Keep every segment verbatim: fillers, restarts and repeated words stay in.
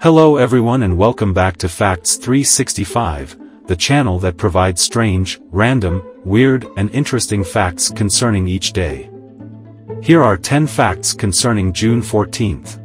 Hello everyone and welcome back to Facts three sixty-five, the channel that provides strange, random, weird, and interesting facts concerning each day. Here are ten facts concerning June fourteenth.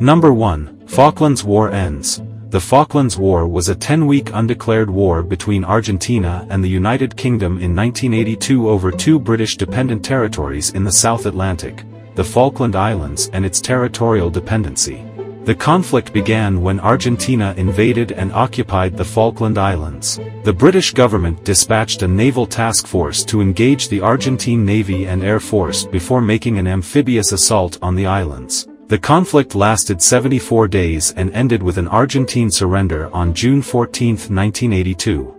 Number one. Falklands War ends. The Falklands War was a ten-week undeclared war between Argentina and the United Kingdom in nineteen eighty-two over two British dependent territories in the South Atlantic, the Falkland Islands and its territorial dependency. The conflict began when Argentina invaded and occupied the Falkland Islands. The British government dispatched a naval task force to engage the Argentine Navy and Air Force before making an amphibious assault on the islands. The conflict lasted seventy-four days and ended with an Argentine surrender on June fourteenth nineteen eighty-two.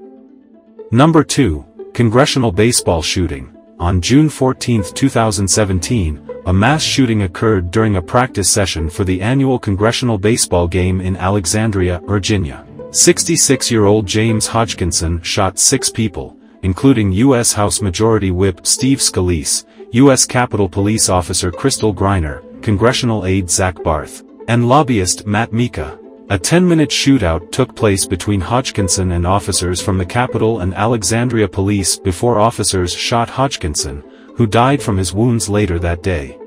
Number two. Congressional baseball shooting. On June fourteenth two thousand seventeen, a mass shooting occurred during a practice session for the annual congressional baseball game in Alexandria, Virginia. sixty-six-year-old James Hodgkinson shot six people, including U S House Majority Whip Steve Scalise, U S Capitol Police Officer Crystal Greiner, congressional aide Zach Barth, and lobbyist Matt Mika. A ten-minute shootout took place between Hodgkinson and officers from the Capitol and Alexandria police before officers shot Hodgkinson, who died from his wounds later that day.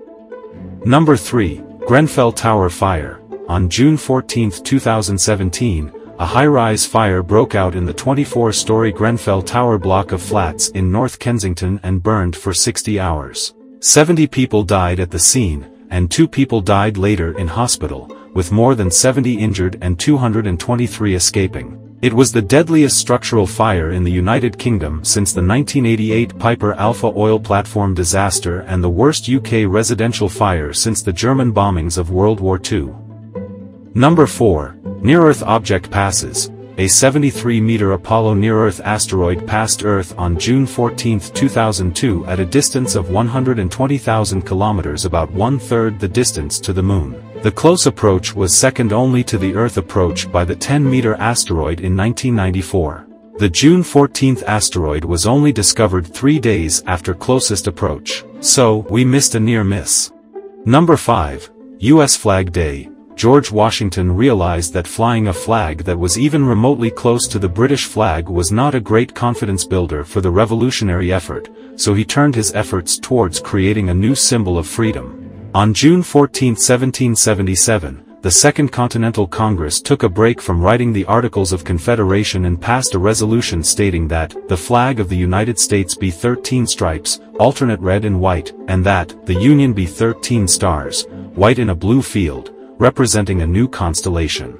Number three. Grenfell Tower fire. On June fourteenth two thousand seventeen, a high-rise fire broke out in the twenty-four-story Grenfell Tower block of flats in North Kensington and burned for sixty hours. seventy people died at the scene, and two people died later in hospital, with more than seventy injured and two hundred twenty-three escaping. It was the deadliest structural fire in the United Kingdom since the nineteen eighty-eight Piper Alpha oil platform disaster and the worst U K residential fire since the German bombings of World War Two. Number four. Near-Earth object passes. A seventy-three-meter Apollo near-Earth asteroid passed Earth on June fourteenth two thousand two at a distance of one hundred twenty thousand kilometers, about one-third the distance to the Moon. The close approach was second only to the Earth approach by the ten-meter asteroid in nineteen ninety-four. The June fourteenth asteroid was only discovered three days after closest approach, so we missed a near miss. Number five. U S Flag Day. George Washington realized that flying a flag that was even remotely close to the British flag was not a great confidence builder for the revolutionary effort, so he turned his efforts towards creating a new symbol of freedom. On June fourteenth seventeen seventy-seven, the Second Continental Congress took a break from writing the Articles of Confederation and passed a resolution stating that the flag of the United States be thirteen stripes, alternate red and white, and that the Union be thirteen stars, white in a blue field, representing a new constellation.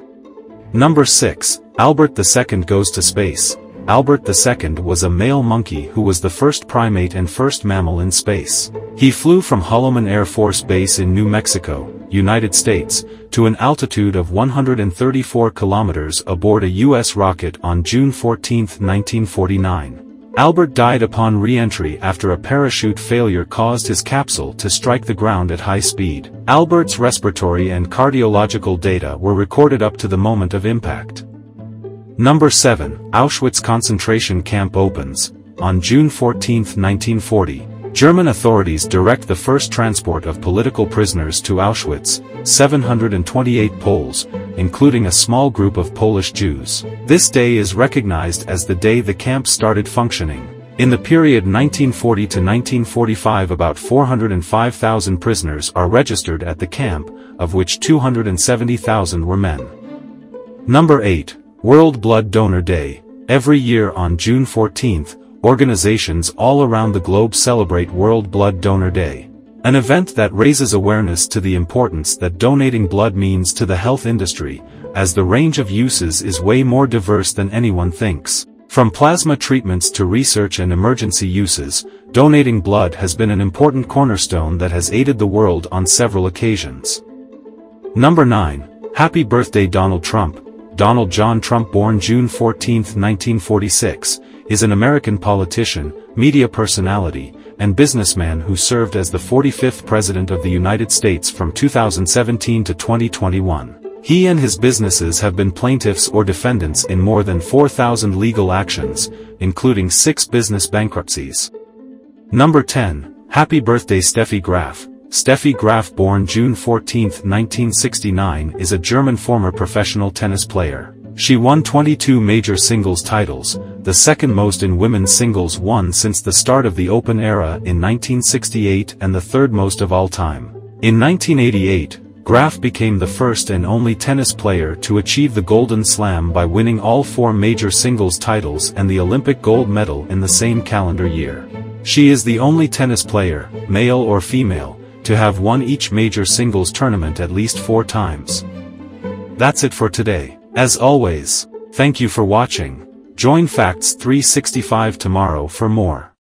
Number six. Albert the Second goes to space. Albert the Second was a male monkey who was the first primate and first mammal in space. He flew from Holloman Air Force Base in New Mexico, United States, to an altitude of one hundred thirty-four kilometers aboard a U S rocket on June fourteenth nineteen forty-nine. Albert died upon re-entry after a parachute failure caused his capsule to strike the ground at high speed. Albert's respiratory and cardiological data were recorded up to the moment of impact. Number seven. Auschwitz concentration camp opens. On June fourteenth nineteen forty, German authorities direct the first transport of political prisoners to Auschwitz, seven hundred twenty-eight Poles, including a small group of Polish Jews. This day is recognized as the day the camp started functioning. In the period nineteen forty to nineteen forty-five, about four hundred five thousand prisoners are registered at the camp, of which two hundred seventy thousand were men. Number eight. World Blood Donor Day. Every year on June fourteenth, organizations all around the globe celebrate World Blood Donor Day, an event that raises awareness to the importance that donating blood means to the health industry, as the range of uses is way more diverse than anyone thinks. From plasma treatments to research and emergency uses, donating blood has been an important cornerstone that has aided the world on several occasions. Number nine. Happy Birthday Donald Trump. Donald John Trump, born June fourteenth nineteen forty-six, is an American politician, media personality, and businessman who served as the forty-fifth President of the United States from two thousand seventeen to twenty twenty-one. He and his businesses have been plaintiffs or defendants in more than four thousand legal actions, including six business bankruptcies. Number ten. Happy Birthday Steffi Graf. Steffi Graf, born June fourteenth nineteen sixty-nine, is a German former professional tennis player. She won twenty-two major singles titles, the second most in women's singles won since the start of the Open era in nineteen sixty-eight and the third most of all time. In nineteen eighty-eight, Graf became the first and only tennis player to achieve the Golden Slam by winning all four major singles titles and the Olympic gold medal in the same calendar year. She is the only tennis player, male or female, to have won each major singles tournament at least four times. That's it for today. As always, thank you for watching. Join Facts three sixty-five tomorrow for more.